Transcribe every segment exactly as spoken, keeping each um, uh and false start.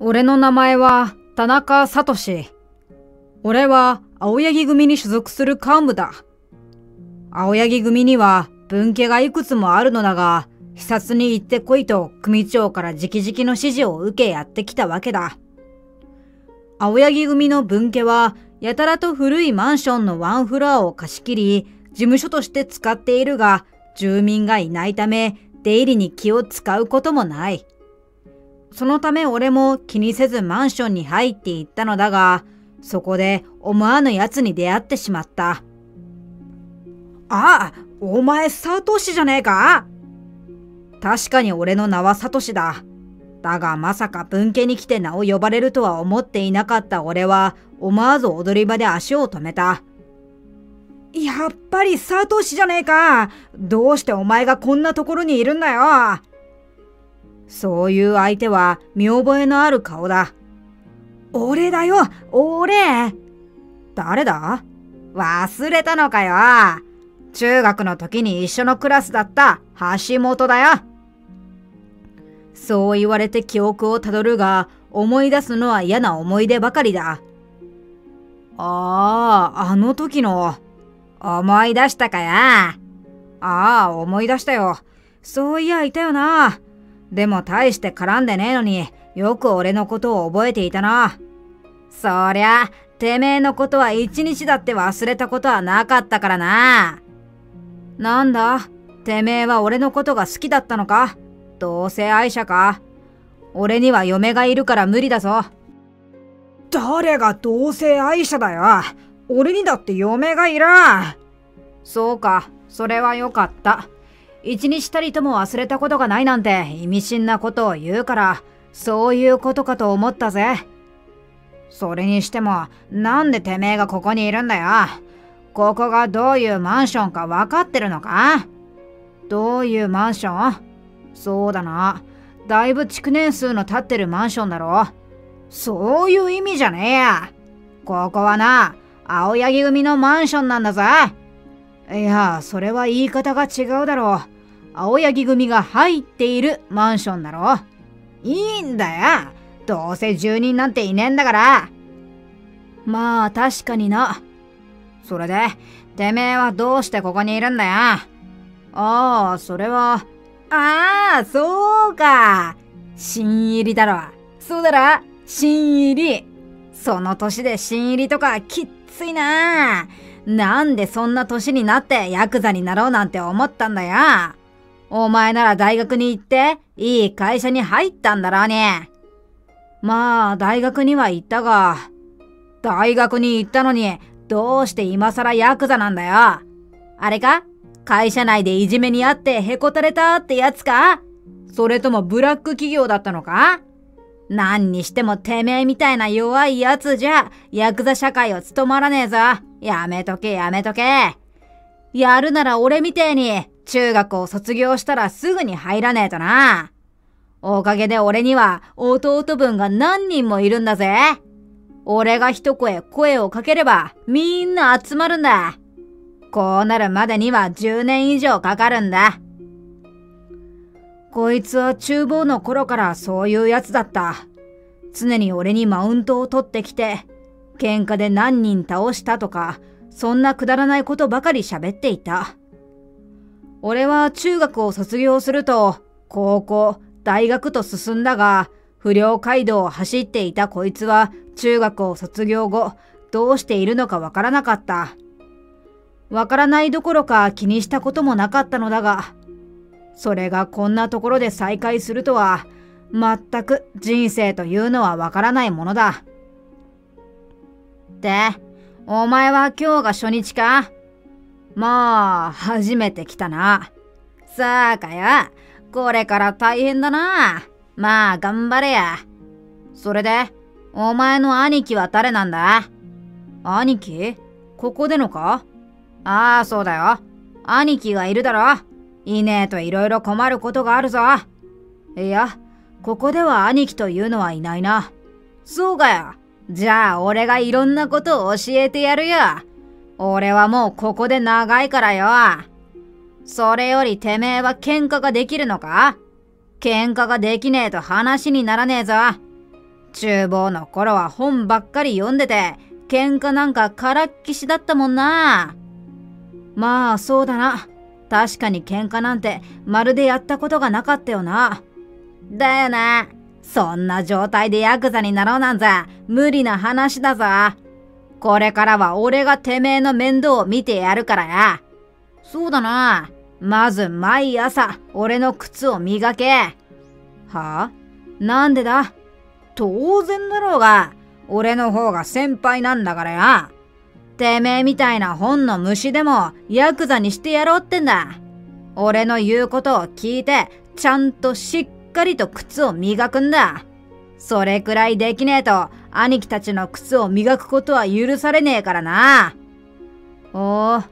俺の名前は田中聡。俺は青柳組に所属する幹部だ。青柳組には分家がいくつもあるのだが、視察に行ってこいと組長から直々の指示を受けやってきたわけだ。青柳組の分家はやたらと古いマンションのワンフロアを貸し切り、事務所として使っているが、住民がいないため出入りに気を使うこともない。そのため俺も気にせずマンションに入っていったのだが、そこで思わぬ奴に出会ってしまった。ああ、お前サトシじゃねえか？確かに俺の名はサトシだ。だがまさか分家に来て名を呼ばれるとは思っていなかった俺は、思わず踊り場で足を止めた。やっぱりサトシじゃねえか。どうしてお前がこんなところにいるんだよ。そういう相手は見覚えのある顔だ。俺だよ、俺。誰だ？忘れたのかよ。中学の時に一緒のクラスだった橋本だよ。そう言われて記憶をたどるが、思い出すのは嫌な思い出ばかりだ。ああ、あの時の。思い出したかよ。ああ、思い出したよ。そういや、いたよな。でも大して絡んでねえのによく俺のことを覚えていたな。そりゃ、てめえのことは一日だって忘れたことはなかったからな。なんだ、てめえは俺のことが好きだったのか。同性愛者か。俺には嫁がいるから無理だぞ。誰が同性愛者だよ。俺にだって嫁がいる。そうか、それはよかった。一日たりとも忘れたことがないなんて意味深なことを言うから、そういうことかと思ったぜ。それにしても、なんでてめえがここにいるんだよ。ここがどういうマンションか分かってるのか？どういうマンション？そうだな。だいぶ築年数の経ってるマンションだろ。そういう意味じゃねえや。ここはな、青柳組のマンションなんだぞ。いや、それは言い方が違うだろう。青柳組が入っているマンションだろ。いいんだよ。どうせ住人なんていねえんだから。まあ、確かにな。それで、てめえはどうしてここにいるんだよ。ああ、それは。ああ、そうか。新入りだろ。そうだろ、新入り。その年で新入りとかきっついな。なんでそんな年になってヤクザになろうなんて思ったんだよ。お前なら大学に行っていい会社に入ったんだろうね。まあ大学には行ったが、大学に行ったのにどうして今更ヤクザなんだよ。あれか？会社内でいじめにあってへこたれたってやつか？それともブラック企業だったのか？何にしてもてめえみたいな弱いやつじゃ、ヤクザ社会を務まらねえぞ。やめとけやめとけ。やるなら俺みてえに、中学を卒業したらすぐに入らねえとな。おかげで俺には弟分が何人もいるんだぜ。俺が一声声をかければみんな集まるんだ。こうなるまでにはじゅうねん以上かかるんだ。こいつは厨房の頃からそういうやつだった。常に俺にマウントを取ってきて、喧嘩で何人倒したとか、そんなくだらないことばかり喋っていた。俺は中学を卒業すると、高校、大学と進んだが、不良街道を走っていたこいつは中学を卒業後、どうしているのかわからなかった。わからないどころか気にしたこともなかったのだが、それがこんなところで再会するとは、全く人生というのはわからないものだ。で、お前は今日が初日か？まあ、初めて来たな。さあかよ、これから大変だな。まあ、頑張れや。それで、お前の兄貴は誰なんだ？兄貴？ここでのか？ああ、そうだよ。兄貴がいるだろ。いねえといろいろ困ることがあるぞ。いや、ここでは兄貴というのはいないな。そうかよ。じゃあ俺がいろんなことを教えてやるよ。俺はもうここで長いからよ。それよりてめえは喧嘩ができるのか？喧嘩ができねえと話にならねえぞ。厨房の頃は本ばっかり読んでて、喧嘩なんかからっきしだったもんな。まあそうだな。確かに喧嘩なんてまるでやったことがなかったよな。だよな。そんな状態でヤクザになろうなんざ無理な話だぞ。これからは俺がてめえの面倒を見てやるからな。そうだな。まず毎朝俺の靴を磨け。はあ？なんでだ？当然だろうが。俺の方が先輩なんだからや。てめえみたいな本の虫でもヤクザにしてやろうってんだ。俺の言うことを聞いてちゃんとしっかりと靴を磨くんだ。それくらいできねえと兄貴たちの靴を磨くことは許されねえからな。おお、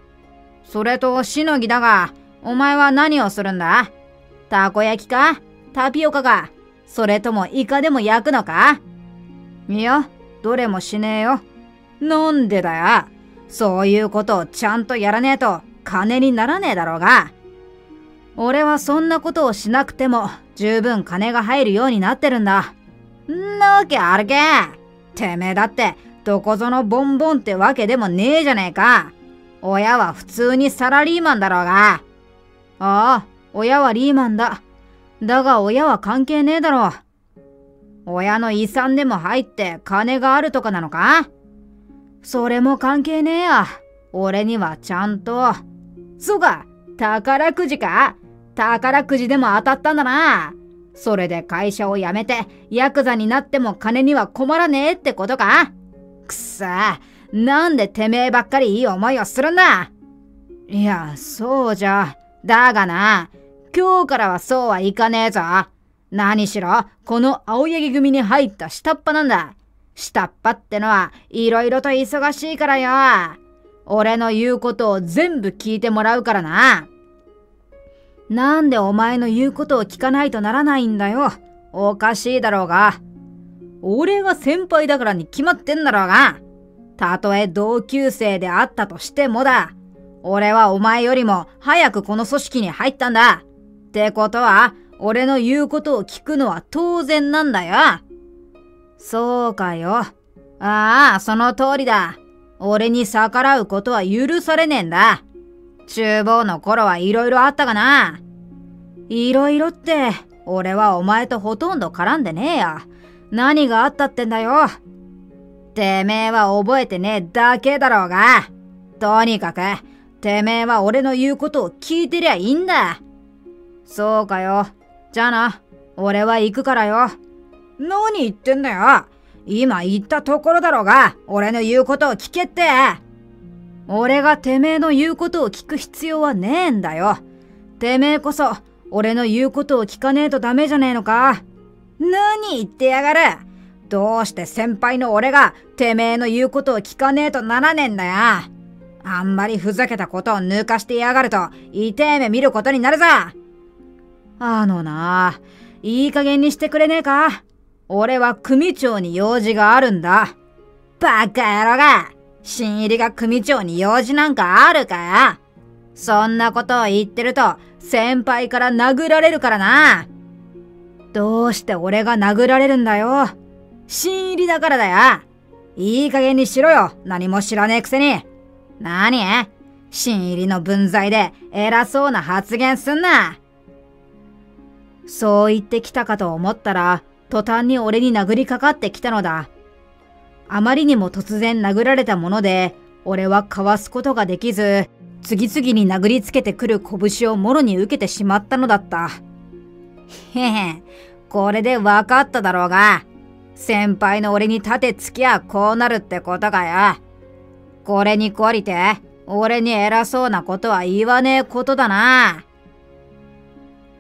それとしのぎだが、お前は何をするんだ？たこ焼きか？タピオカか？それともイカでも焼くのか？いや、どれもしねえよ。なんでだよ。そういうことをちゃんとやらねえと金にならねえだろうが。俺はそんなことをしなくても十分金が入るようになってるんだ。んなわけあるけ。てめえだってどこぞのボンボンってわけでもねえじゃねえか。親は普通にサラリーマンだろうが。ああ、親はリーマンだ。だが親は関係ねえだろう。親の遺産でも入って金があるとかなのか？それも関係ねえや。俺にはちゃんと。そうか、宝くじか？宝くじでも当たったんだな。それで会社を辞めてヤクザになっても金には困らねえってことか？くっさ、なんでてめえばっかりいい思いをするんだ。いや、そうじゃ。だがな、今日からはそうはいかねえぞ。何しろ、この青柳組に入った下っ端なんだ。下っ端ってのは、いろいろと忙しいからよ。俺の言うことを全部聞いてもらうからな。なんでお前の言うことを聞かないとならないんだよ。おかしいだろうが。俺が先輩だからに決まってんだろうが。たとえ同級生であったとしてもだ。俺はお前よりも早くこの組織に入ったんだ。ってことは、俺の言うことを聞くのは当然なんだよ。そうかよ。ああ、その通りだ。俺に逆らうことは許されねえんだ。厨房の頃はいろいろあったがな。いろいろって、俺はお前とほとんど絡んでねえや。何があったってんだよ。てめえは覚えてねえだけだろうが。とにかく、てめえは俺の言うことを聞いてりゃいいんだ。そうかよ。じゃあな、俺は行くからよ。何言ってんだよ。今言ったところだろうが、俺の言うことを聞けって。俺がてめえの言うことを聞く必要はねえんだよ。てめえこそ、俺の言うことを聞かねえとダメじゃねえのか。何言ってやがる。どうして先輩の俺が、てめえの言うことを聞かねえとならねえんだよ。あんまりふざけたことを抜かしてやがると、痛え目見ることになるぞ。あのなあ、いい加減にしてくれねえか。俺は組長に用事があるんだ。バカ野郎が、新入りが組長に用事なんかあるかよ。そんなことを言ってると、先輩から殴られるからな。どうして俺が殴られるんだよ。新入りだからだよ。いい加減にしろよ、何も知らねえくせに。なに？新入りの分際で偉そうな発言すんな。そう言ってきたかと思ったら、途端に俺に殴りかかってきたのだ。あまりにも突然殴られたもので、俺はかわすことができず、次々に殴りつけてくる拳をもろに受けてしまったのだった。へへ、これでわかっただろうが、先輩の俺に盾つきゃこうなるってことかよ。これに懲りて、俺に偉そうなことは言わねえことだな。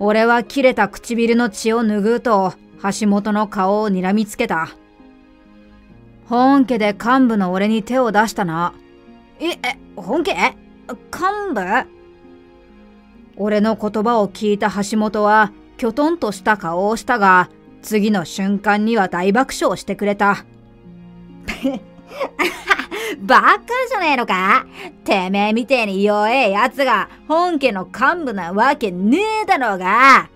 俺は切れた唇の血を拭うと、橋本の顔を睨みつけた。本家で幹部の俺に手を出したな。え、え、本家？幹部？俺の言葉を聞いた橋本は、きょとんとした顔をしたが、次の瞬間には大爆笑してくれた。バカじゃねえのか？てめえみてえに弱えやつが本家の幹部なわけねえだろうが。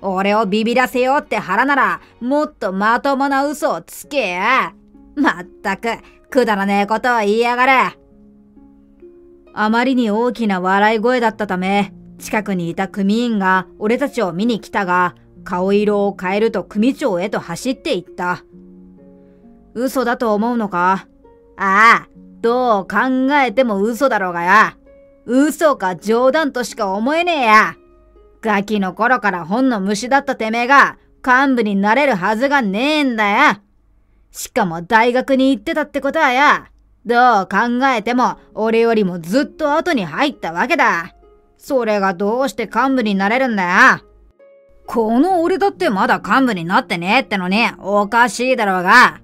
俺をビビらせようって腹なら、もっとまともな嘘をつけや。まったく、くだらねえことを言いやがる。あまりに大きな笑い声だったため、近くにいた組員が俺たちを見に来たが、顔色を変えると組長へと走っていった。嘘だと思うのか？ああ、どう考えても嘘だろうがや。嘘か冗談としか思えねえや。ガキの頃から本の虫だったてめえが幹部になれるはずがねえんだや。しかも大学に行ってたってことはや、どう考えても俺よりもずっと後に入ったわけだ。それがどうして幹部になれるんだよ。この俺だってまだ幹部になってねえってのにおかしいだろうが。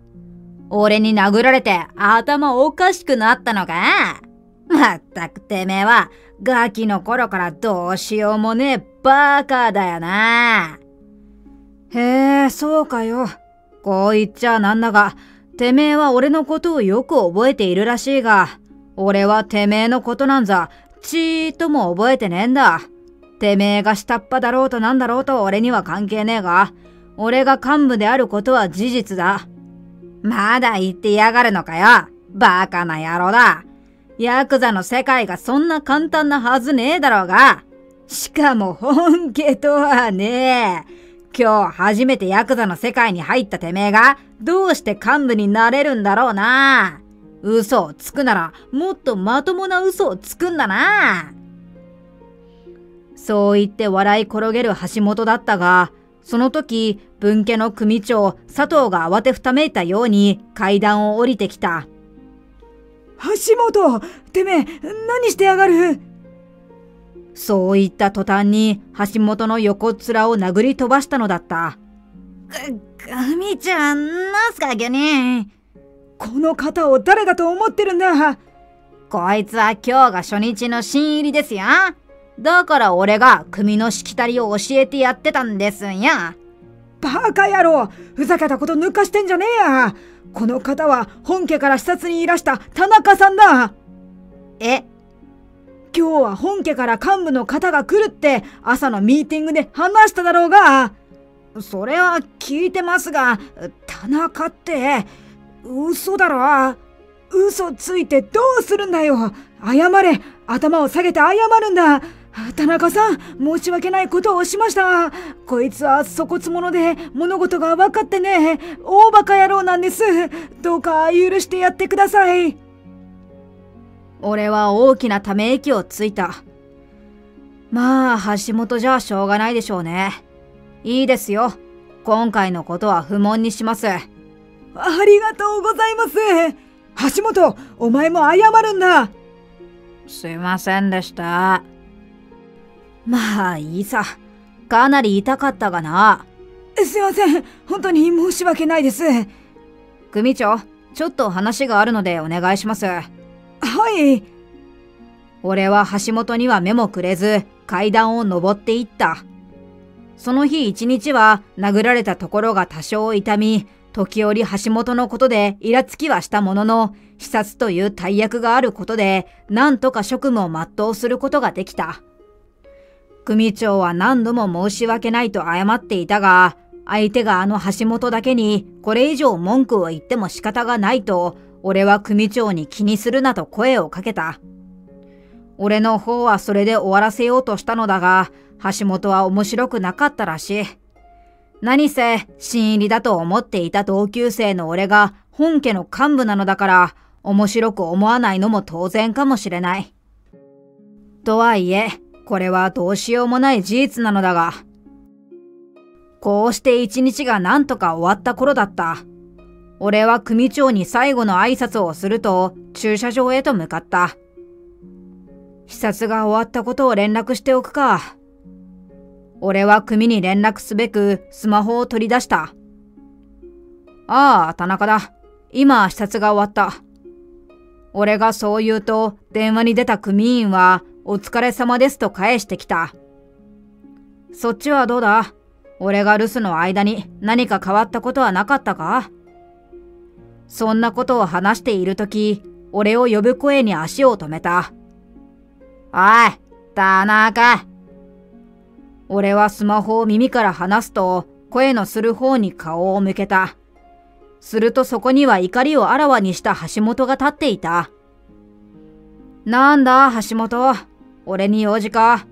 俺に殴られて頭おかしくなったのか？まったくてめえはガキの頃からどうしようもねえバカだよな。へえ、そうかよ。こう言っちゃなんだが、てめえは俺のことをよく覚えているらしいが、俺はてめえのことなんざちーっとも覚えてねえんだ。てめえが下っ端だろうとなんだろうと俺には関係ねえが、俺が幹部であることは事実だ。まだ言ってやがるのかよ。バカな野郎だ。ヤクザの世界がそんな簡単なはずねえだろうが。しかも本家とはねえ。今日初めてヤクザの世界に入ったてめえがどうして幹部になれるんだろうな。嘘をつくならもっとまともな嘘をつくんだな。そう言って笑い転げる橋本だったが、その時分家の組長佐藤が慌てふためいたように階段を降りてきた。橋本、てめえ何してやがる。そう言った途端に橋本の横っ面を殴り飛ばしたのだった。く、くみちゃん、なんすか、ギャニー。この方を誰だと思ってるんだ。こいつは今日が初日の新入りですよ。だから俺が組のしきたりを教えてやってたんですんや。バカ野郎、ふざけたこと抜かしてんじゃねえや。この方は本家から視察にいらした田中さんだ。え？今日は本家から幹部の方が来るって朝のミーティングで話しただろうが。それは聞いてますが、田中って嘘だろ。嘘ついてどうするんだよ。謝れ。頭を下げて謝るんだ。田中さん、申し訳ないことをしました。こいつは粗骨者で物事が分かってねえ大バカ野郎なんです。どうか許してやってください。俺は大きなため息をついた。まあ、橋本じゃしょうがないでしょうね。いいですよ。今回のことは不問にします。ありがとうございます。橋本、お前も謝るんだ。すいませんでした。まあ、いいさ。かなり痛かったがな。すいません。本当に申し訳ないです。組長、ちょっと話があるのでお願いします。はい。俺は橋本には目もくれず階段を上っていった。その日一日は殴られたところが多少痛み、時折橋本のことでイラつきはしたものの、視察という大役があることでなんとか職務を全うすることができた。組長は何度も申し訳ないと謝っていたが、相手があの橋本だけにこれ以上文句を言っても仕方がないと、俺は組長に気にするなと声をかけた。俺の方はそれで終わらせようとしたのだが、橋本は面白くなかったらしい。何せ、新入りだと思っていた同級生の俺が本家の幹部なのだから、面白く思わないのも当然かもしれない。とはいえ、これはどうしようもない事実なのだが、こうして一日がなんとか終わった頃だった。俺は組長に最後の挨拶をすると駐車場へと向かった。視察が終わったことを連絡しておくか。俺は組に連絡すべくスマホを取り出した。ああ、田中だ。今視察が終わった。俺がそう言うと電話に出た組員はお疲れ様ですと返してきた。そっちはどうだ？俺が留守の間に何か変わったことはなかったか？そんなことを話しているとき、俺を呼ぶ声に足を止めた。おい、田中。俺はスマホを耳から離すと声のする方に顔を向けた。するとそこには怒りをあらわにした橋本が立っていた。なんだ橋本、俺に用事か。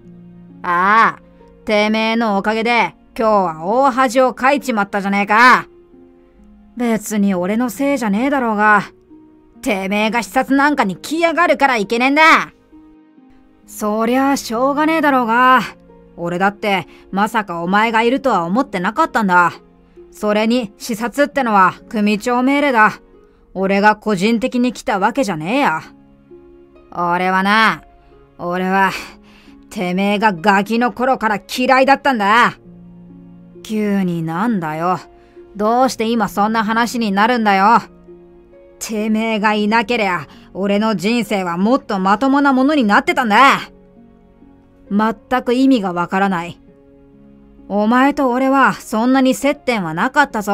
ああ、てめえのおかげで今日は大恥をかいちまったじゃねえか。別に俺のせいじゃねえだろうが、てめえが視察なんかに来やがるからいけねえんだ。そりゃあしょうがねえだろうが、俺だってまさかお前がいるとは思ってなかったんだ。それに視察ってのは組長命令だ。俺が個人的に来たわけじゃねえや。俺はな、俺はてめえがガキの頃から嫌いだったんだ。急になんだよ。どうして今そんな話になるんだよ。てめえがいなけりゃ俺の人生はもっとまともなものになってたんだ。全く意味がわからない。お前と俺はそんなに接点はなかったぞ。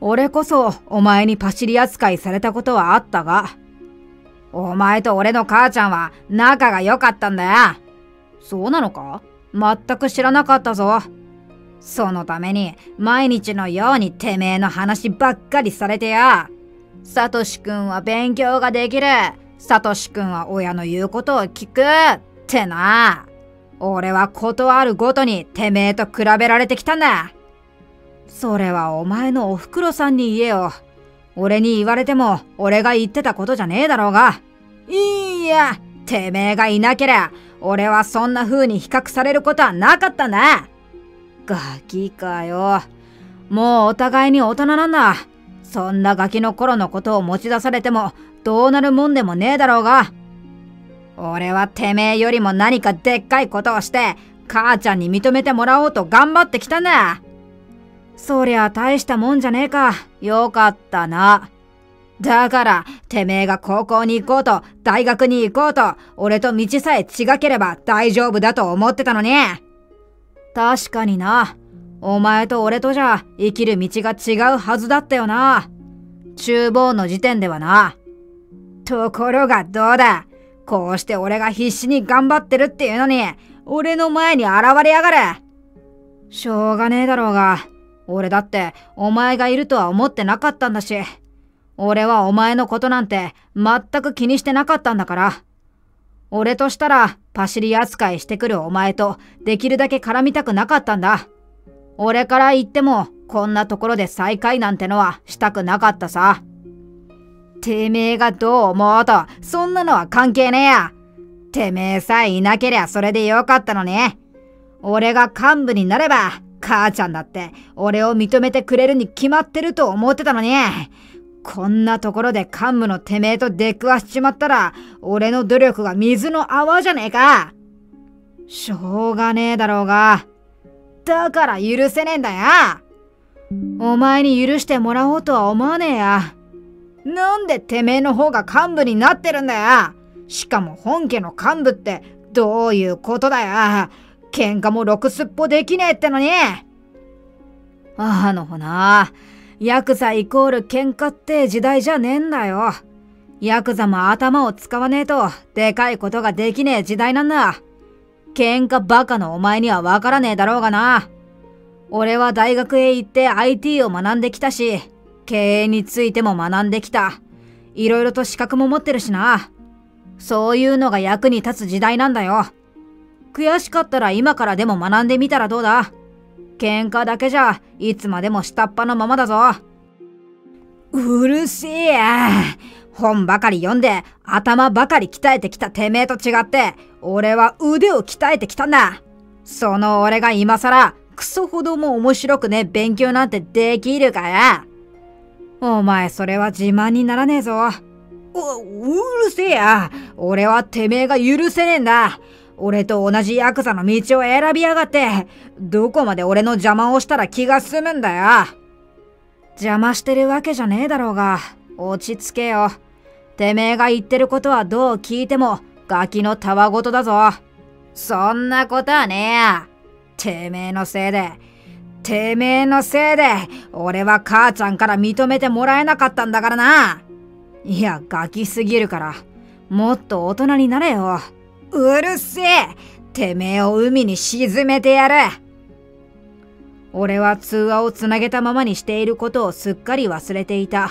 俺こそお前にパシリ扱いされたことはあったが、お前と俺の母ちゃんは仲が良かったんだよ。そうなのか？全く知らなかったぞ。そのために毎日のようにてめえの話ばっかりされてや。サトシ君は勉強ができる。サトシ君は親の言うことを聞く。ってな。俺はことあるごとにてめえと比べられてきたんだ。それはお前のおふくろさんに言えよ。俺に言われても俺が言ってたことじゃねえだろうが。いいや、てめえがいなけりゃ俺はそんな風に比較されることはなかったんだ。ガキかよ。もうお互いに大人なんだ。そんなガキの頃のことを持ち出されてもどうなるもんでもねえだろうが。俺はてめえよりも何かでっかいことをして母ちゃんに認めてもらおうと頑張ってきたんだ。そりゃ大したもんじゃねえか。よかったな。だからてめえが高校に行こうと大学に行こうと俺と道さえ違ければ大丈夫だと思ってたのに。確かにな。お前と俺とじゃ生きる道が違うはずだったよな。厨房の時点ではな。ところがどうだ。こうして俺が必死に頑張ってるっていうのに、俺の前に現れやがる。しょうがねえだろうが、俺だってお前がいるとは思ってなかったんだし、俺はお前のことなんて全く気にしてなかったんだから。俺としたらパシリ扱いしてくるお前とできるだけ絡みたくなかったんだ。俺から言ってもこんなところで再会なんてのはしたくなかったさ。てめえがどう思おうとそんなのは関係ねえや。てめえさえいなけりゃそれでよかったのに。俺が幹部になれば母ちゃんだって俺を認めてくれるに決まってると思ってたのに。こんなところで幹部のてめえと出くわしちまったら、俺の努力が水の泡じゃねえか。しょうがねえだろうが。だから許せねえんだよ。お前に許してもらおうとは思わねえや。なんでてめえの方が幹部になってるんだよ。しかも本家の幹部ってどういうことだよ。喧嘩もろくすっぽできねえってのに。あのほな。ヤクザイコール喧嘩って時代じゃねえんだよ。ヤクザも頭を使わねえとでかいことができねえ時代なんだ。喧嘩バカのお前にはわからねえだろうがな。俺は大学へ行って アイティー を学んできたし、経営についても学んできた。いろいろと資格も持ってるしな。そういうのが役に立つ時代なんだよ。悔しかったら今からでも学んでみたらどうだ。喧嘩だけじゃいつまでも下っ端のままだぞ。うるせえや。本ばかり読んで頭ばかり鍛えてきたてめえと違って俺は腕を鍛えてきたんだ。その俺が今さらクソほども面白くねえ勉強なんてできるかや。お前それは自慢にならねえぞ。お、うるせえや。俺はてめえが許せねえんだ。俺と同じヤクザの道を選びやがって、どこまで俺の邪魔をしたら気が済むんだよ。邪魔してるわけじゃねえだろうが、落ち着けよ。てめえが言ってることはどう聞いても、ガキのたわごとだぞ。そんなことはねえや。てめえのせいで、てめえのせいで、俺は母ちゃんから認めてもらえなかったんだからな。いや、ガキすぎるから、もっと大人になれよ。うるせえ。てめえを海に沈めてやる。俺は通話をつなげたままにしていることをすっかり忘れていた。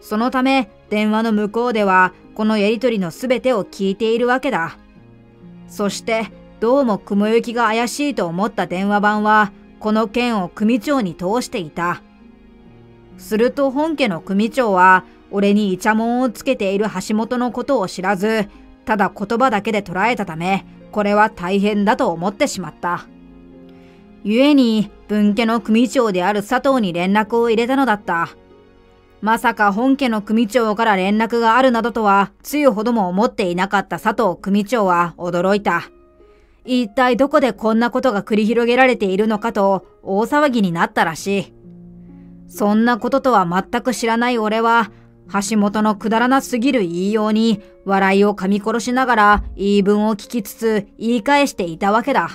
そのため電話の向こうではこのやりとりのすべてを聞いているわけだ。そしてどうも雲行きが怪しいと思った電話番はこの件を組長に通していた。すると本家の組長は俺にイチャモンをつけている橋本のことを知らず、ただ言葉だけで捉えたため、これは大変だと思ってしまった。故に分家の組長である佐藤に連絡を入れたのだった。まさか本家の組長から連絡があるなどとはつゆほども思っていなかった佐藤組長は驚いた。一体どこでこんなことが繰り広げられているのかと大騒ぎになったらしい。そんなこととは全く知らない俺は、橋本のくだらなすぎる言いように笑いを噛み殺しながら言い分を聞きつつ言い返していたわけだ。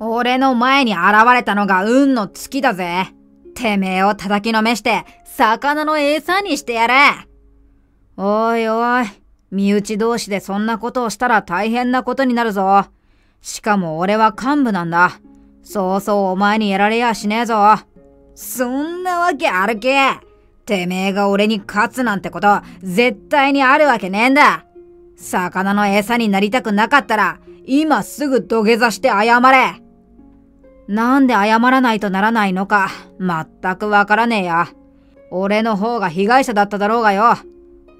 俺の前に現れたのが運の月だぜ。てめえを叩きのめして魚の餌にしてやれ。おいおい、身内同士でそんなことをしたら大変なことになるぞ。しかも俺は幹部なんだ。そうそうお前にやられやしねえぞ。そんなわけあるけ。てめえが俺に勝つなんてこと絶対にあるわけねえんだ。魚の餌になりたくなかったら今すぐ土下座して謝れ。なんで謝らないとならないのか全くわからねえや。俺の方が被害者だっただろうがよ。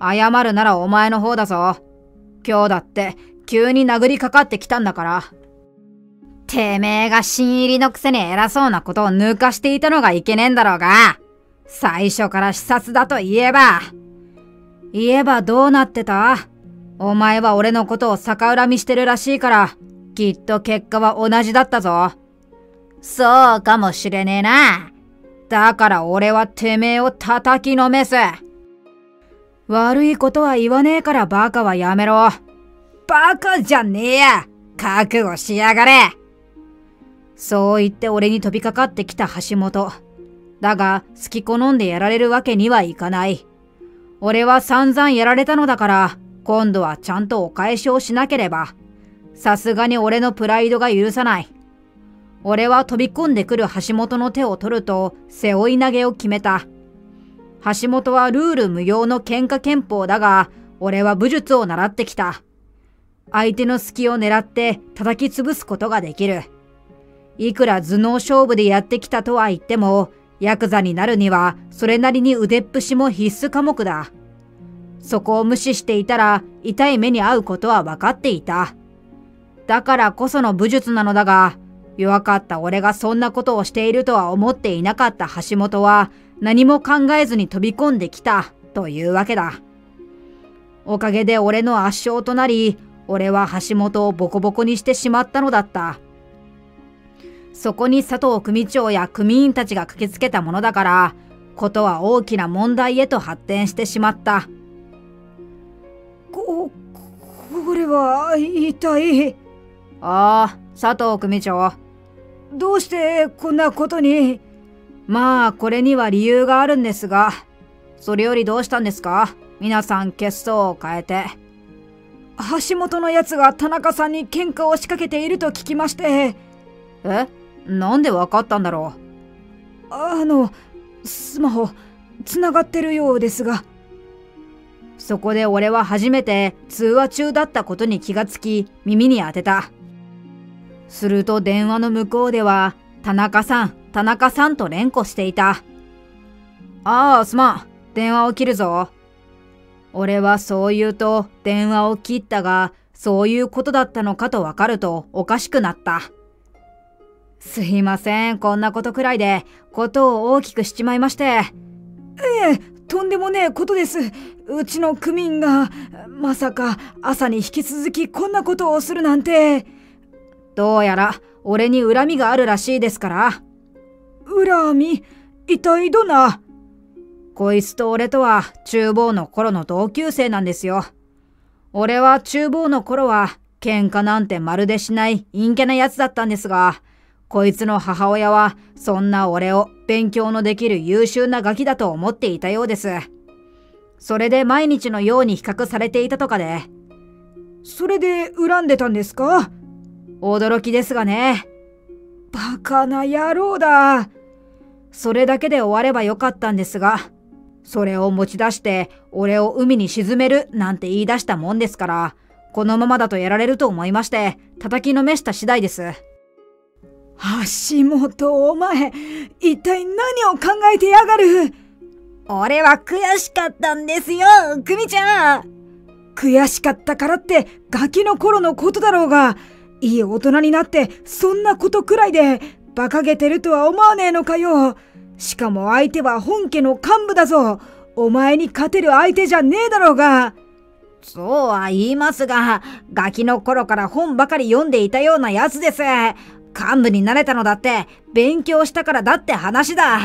謝るならお前の方だぞ。今日だって急に殴りかかってきたんだから。てめえが新入りのくせに偉そうなことを抜かしていたのがいけねえんだろうが。最初から視察だと言えば。言えばどうなってた？お前は俺のことを逆恨みしてるらしいから、きっと結果は同じだったぞ。そうかもしれねえな。だから俺はてめえを叩きのめす。悪いことは言わねえからバカはやめろ。バカじゃねえや。覚悟しやがれ。そう言って俺に飛びかかってきた橋本。だが、好き好んでやられるわけにはいかない。俺は散々やられたのだから、今度はちゃんとお返しをしなければ。さすがに俺のプライドが許さない。俺は飛び込んでくる橋本の手を取ると、背負い投げを決めた。橋本はルール無用の喧嘩拳法だが、俺は武術を習ってきた。相手の隙を狙って叩き潰すことができる。いくら頭脳勝負でやってきたとは言っても、ヤクザになるにはそれなりに腕っぷしも必須科目だ。そこを無視していたら痛い目に遭うことは分かっていた。だからこその武術なのだが、弱かった俺がそんなことをしているとは思っていなかった橋本は何も考えずに飛び込んできたというわけだ。おかげで俺の圧勝となり、俺は橋本をボコボコにしてしまったのだった。そこに佐藤組長や組員たちが駆けつけたものだから、ことは大きな問題へと発展してしまった。こ、これは一体。ああ、佐藤組長。どうしてこんなことに。まあ、これには理由があるんですが、それよりどうしたんですか？皆さん血相を変えて。橋本のやつが田中さんに喧嘩を仕掛けていると聞きまして。え？なんでわかったんだろう。あの、スマホ、つながってるようですが。そこで俺は初めて通話中だったことに気がつき、耳に当てた。すると電話の向こうでは、田中さん、田中さんと連呼していた。ああ、すまん。電話を切るぞ。俺はそう言うと電話を切ったが、そういうことだったのかとわかるとおかしくなった。すいません、こんなことくらいで、ことを大きくしちまいまして。ええ、とんでもねえことです。うちの組員が、まさか、朝に引き続きこんなことをするなんて。どうやら、俺に恨みがあるらしいですから。恨み？一体どんな？こいつと俺とは、厨房の頃の同級生なんですよ。俺は厨房の頃は、喧嘩なんてまるでしない陰キャなやつだったんですが、こいつの母親はそんな俺を勉強のできる優秀なガキだと思っていたようです。それで毎日のように比較されていたとかで。それで恨んでたんですか？驚きですがね。バカな野郎だ。それだけで終わればよかったんですが、それを持ち出して俺を海に沈めるなんて言い出したもんですから、このままだとやられると思いまして、叩きのめした次第です。橋本、お前、一体何を考えてやがる。俺は悔しかったんですよ、久美ちゃん。悔しかったからってガキの頃のことだろうが、いい大人になってそんなことくらいで馬鹿げてるとは思わねえのかよ。しかも相手は本家の幹部だぞ。お前に勝てる相手じゃねえだろうが。そうは言いますが、ガキの頃から本ばかり読んでいたようなやつです。幹部になれたのだって勉強したからだって話だ。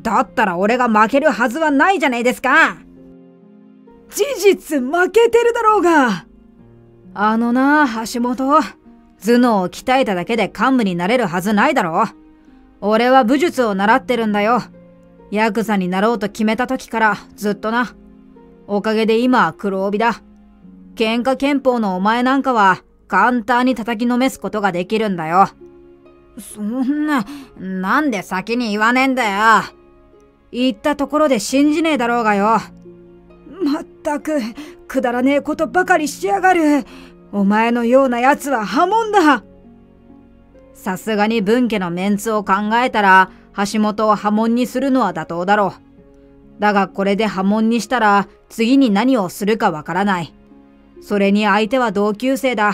だったら俺が負けるはずはないじゃないですか。事実負けてるだろうが。あのな、橋本。頭脳を鍛えただけで幹部になれるはずないだろう。俺は武術を習ってるんだよ。ヤクザになろうと決めた時からずっとな。おかげで今は黒帯だ。喧嘩拳法のお前なんかは簡単に叩きのめすことができるんだよ。そんな、なんで先に言わねえんだよ。言ったところで信じねえだろうがよ。まったく、くだらねえことばかりしやがる。お前のような奴は破門だ。さすがに分家のメンツを考えたら、橋本を破門にするのは妥当だろう。だがこれで破門にしたら、次に何をするかわからない。それに相手は同級生だ。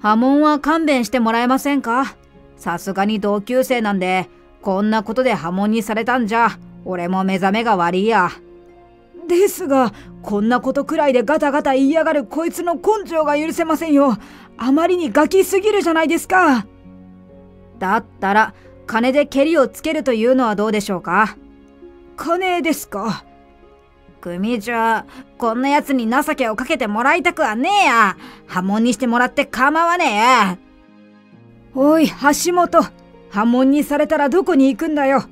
破門は勘弁してもらえませんか。さすがに同級生なんで、こんなことで破門にされたんじゃ、俺も目覚めが悪いや。ですが、こんなことくらいでガタガタ言いやがるこいつの根性が許せませんよ。あまりにガキすぎるじゃないですか。だったら、金でケリをつけるというのはどうでしょうか。金ですか。組長、こんな奴に情けをかけてもらいたくはねえや。破門にしてもらって構わねえ。おい、橋本。破門にされたらどこに行くんだよ。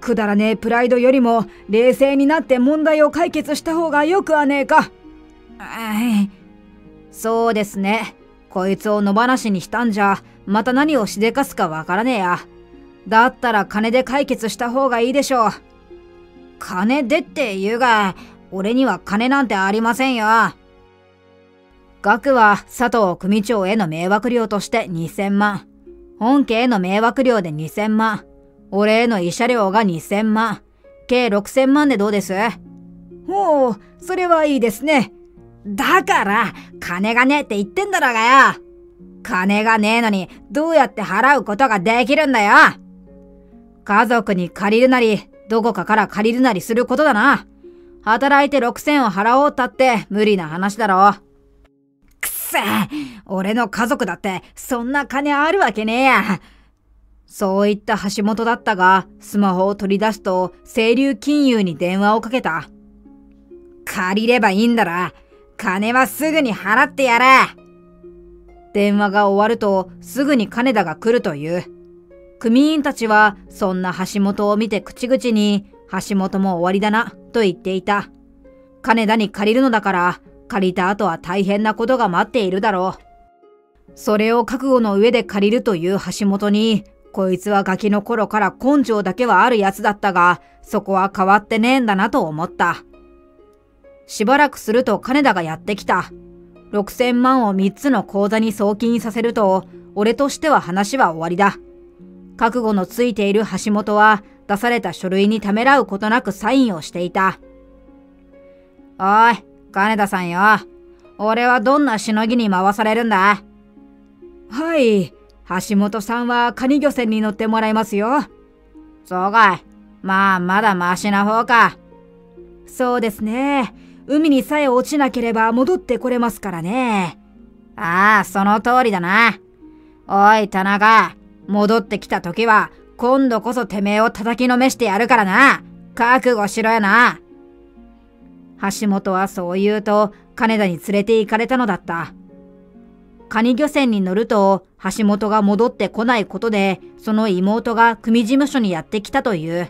くだらねえプライドよりも冷静になって問題を解決した方がよくはねえか。そうですね。こいつを野放しにしたんじゃ、また何をしでかすかわからねえや。だったら金で解決した方がいいでしょう。金でって言うが、俺には金なんてありませんよ。額は佐藤組長への迷惑料としてにせんまん。本家への迷惑料でにせんまん。俺への慰謝料がにせんまん。計ろくせんまんでどうです。おお、それはいいですね。だから、金がねえって言ってんだろうがよ。金がねえのに、どうやって払うことができるんだよ。家族に借りるなり、どこかから借りるなりすることだな。働いてろくせんを払おうったって無理な話だろ。くっせ、俺の家族だってそんな金あるわけねえや。そう言った橋本だったが、スマホを取り出すと、清流金融に電話をかけた。借りればいいんだろ。金はすぐに払ってやれ。電話が終わると、すぐに金田が来るという。組員たちは、そんな橋本を見て口々に、橋本も終わりだな、と言っていた。金田に借りるのだから、借りた後は大変なことが待っているだろう。それを覚悟の上で借りるという橋本に、こいつはガキの頃から根性だけはあるやつだったが、そこは変わってねえんだなと思った。しばらくすると金田がやってきた。ろくせんまんをみっつの口座に送金させると、俺としては話は終わりだ。覚悟のついている橋本は、出された書類にためらうことなくサインをしていた。おい、金田さんよ。俺はどんなしのぎに回されるんだ。はい。橋本さんはカニ漁船に乗ってもらいますよ。そうかい。まあ、まだマシな方か。そうですね。海にさえ落ちなければ戻ってこれますからね。ああ、その通りだな。おい、田中。戻ってきた時は、今度こそてめえを叩きのめしてやるからな。覚悟しろやな。橋本はそう言うと、金田に連れて行かれたのだった。カニ漁船に乗ると、橋本が戻ってこないことで、その妹が組事務所にやってきたという。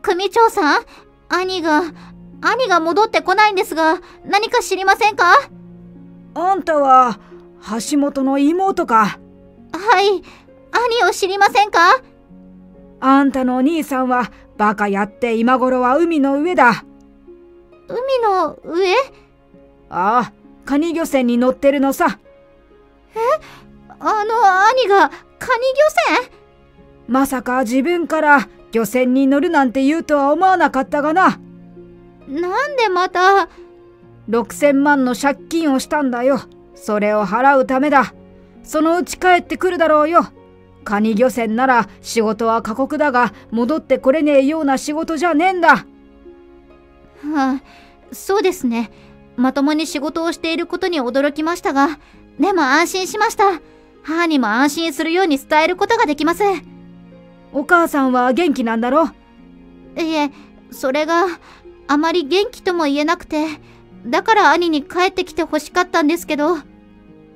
組長さん、兄が、兄が戻ってこないんですが、何か知りませんか？あんたは、橋本の妹か。はい、兄を知りませんか。あんたのお兄さんはバカやって今頃は海の上だ。海の上？ああ、カニ漁船に乗ってるのさ。え、あの兄がカニ漁船？まさか自分から漁船に乗るなんて言うとは思わなかったがな。なんでまた？ろくせんまんの借金をしたんだよ。それを払うためだ。そのうち帰ってくるだろうよ。カニ漁船なら仕事は過酷だが戻ってこれねえような仕事じゃねえんだ。はあ、そうですね。まともに仕事をしていることに驚きましたが、でも安心しました。母にも安心するように伝えることができます。お母さんは元気なんだろ？いえ、それがあまり元気とも言えなくて、だから兄に帰ってきてほしかったんですけど。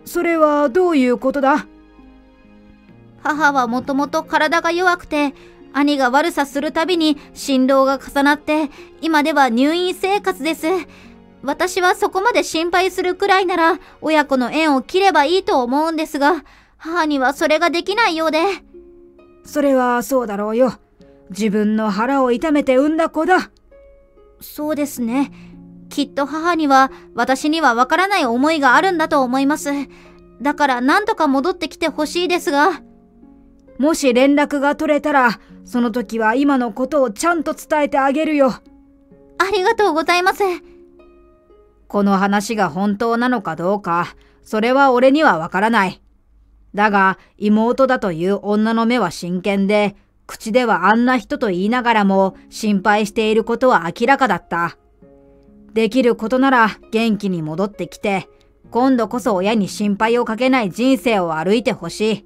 それはどういうことだ？母はもともと体が弱くて、兄が悪さするたびに心労が重なって、今では入院生活です。私はそこまで心配するくらいなら、親子の縁を切ればいいと思うんですが、母にはそれができないようで。それはそうだろうよ。自分の腹を痛めて産んだ子だ。そうですね。きっと母には私にはわからない思いがあるんだと思います。だから何とか戻ってきてほしいですが。もし連絡が取れたら、その時は今のことをちゃんと伝えてあげるよ。ありがとうございます。この話が本当なのかどうか、それは俺にはわからない。だが、妹だという女の目は真剣で、口ではあんな人と言いながらも心配していることは明らかだった。できることなら元気に戻ってきて、今度こそ親に心配をかけない人生を歩いてほしい。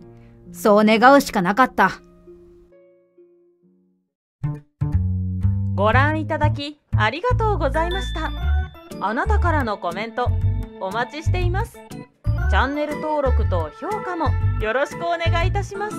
そう願うしかなかった。ご覧いただきありがとうございました。あなたからのコメントお待ちしています。チャンネル登録と評価もよろしくお願いいたします。